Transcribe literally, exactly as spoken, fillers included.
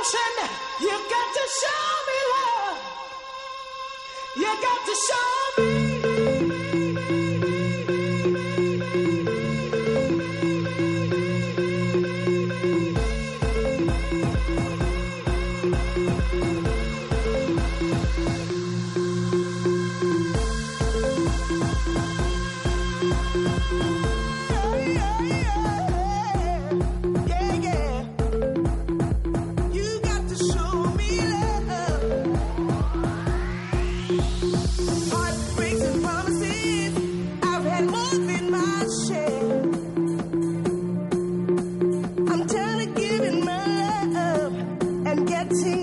emotion. You got to show me love. You got to show me. See?